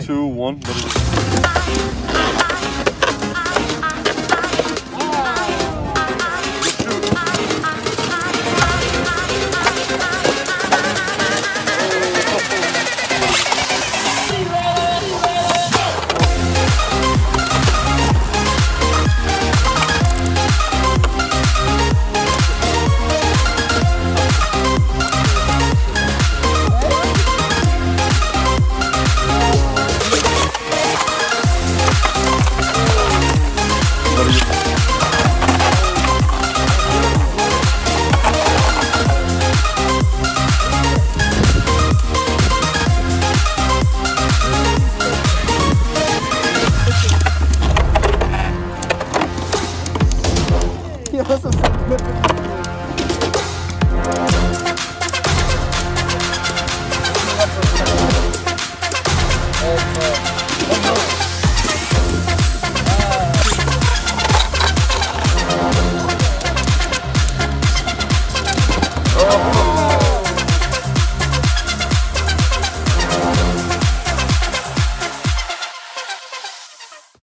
3, 2, 1. That's a